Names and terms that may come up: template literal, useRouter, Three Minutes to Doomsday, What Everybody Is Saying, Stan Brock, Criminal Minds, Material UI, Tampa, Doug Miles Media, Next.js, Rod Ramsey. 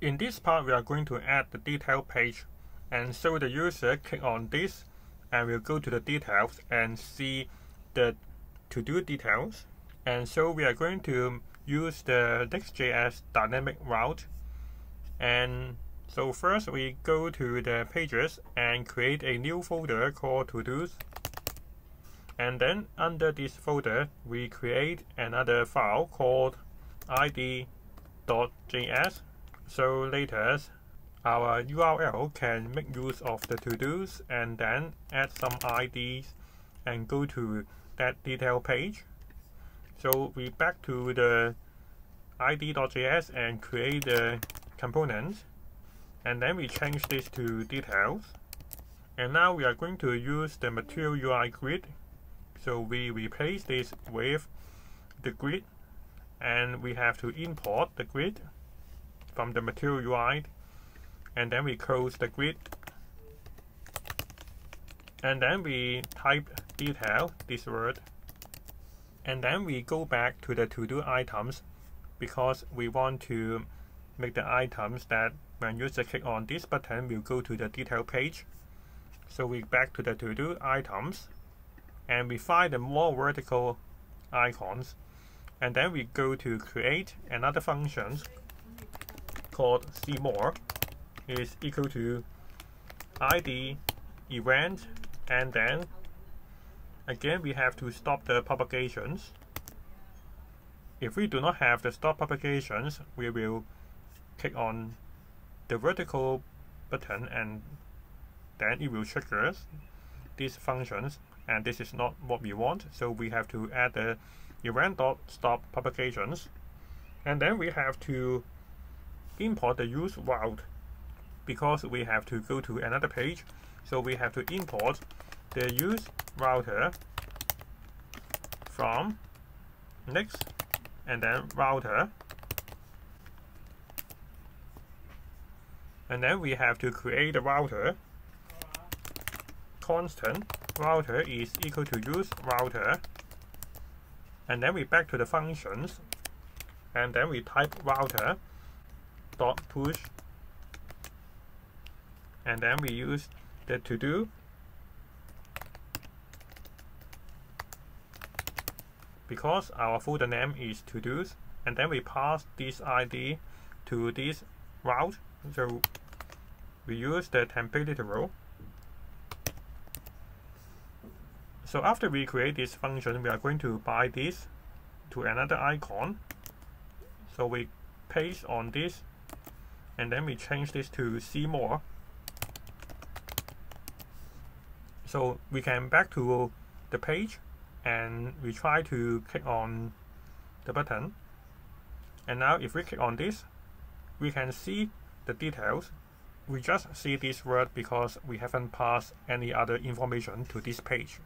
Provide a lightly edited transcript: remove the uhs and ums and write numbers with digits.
In this part, we are going to add the detail page, and so the user click on this and we'll go to the details and see the to-do details. And so we are going to use the Next.js dynamic route. And so first we go to the pages and create a new folder called to-dos. And then under this folder, we create another file called id.js. So later, our URL can make use of the to-dos and then add some IDs and go to that detail page. So we back to the id.js and create the components, and then we change this to details. And now we are going to use the Material UI grid. So we replace this with the grid, and we have to import the grid from the Material UI, and then we close the grid, and then we type detail, this word, and then we go back to the to-do items, because we want to make the items that when user click on this button will go to the detail page. So we back to the to-do items and we find the more vertical icons, and then we go to create another function called see more is equal to id event, and then again we have to stop the propagations. If we do not have the stop propagations, we will click on the vertical button and then it will trigger these functions, and this is not what we want, so we have to add the event.stopPropagations, and then we have to import the useRouter, because we have to go to another page. So we have to import the useRouter from next and then router, and then we have to create a router. Constant router is equal to useRouter, and then we back to the functions, and then we type router dot push, and then we use the to do, because our folder name is to do's, and then we pass this ID to this route. So we use the template literal. So after we create this function, we are going to bind this to another icon. So we paste on this, and then we change this to see more. So we can back to the page, and we try to click on the button. And now if we click on this, we can see the details. We just see this word because we haven't passed any other information to this page.